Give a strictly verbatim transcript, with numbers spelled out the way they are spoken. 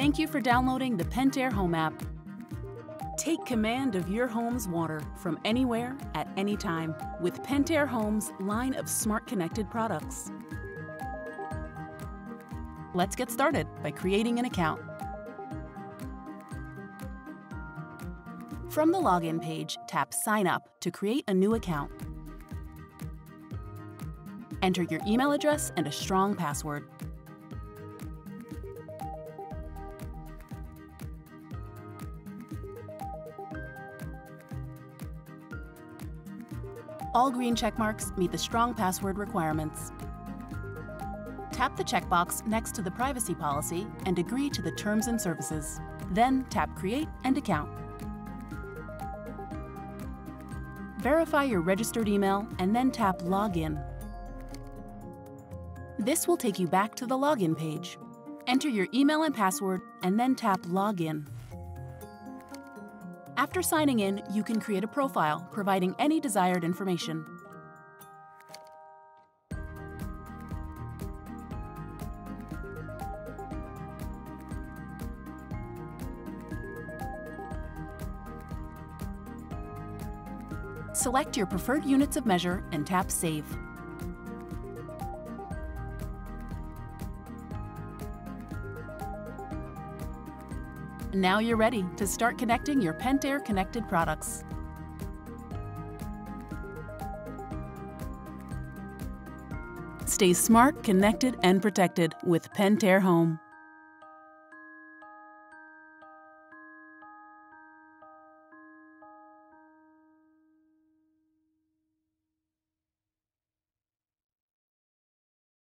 Thank you for downloading the Pentair Home app. Take command of your home's water from anywhere, at any time, with Pentair Home's line of smart connected products. Let's get started by creating an account. From the login page, tap Sign Up to create a new account. Enter your email address and a strong password. All green check marks meet the strong password requirements. Tap the checkbox next to the privacy policy and agree to the terms and services. Then tap Create and Account. Verify your registered email and then tap Login. This will take you back to the login page. Enter your email and password and then tap Login. After signing in, you can create a profile providing any desired information. Select your preferred units of measure and tap Save. Now you're ready to start connecting your Pentair connected products. Stay smart, connected, and protected with Pentair Home.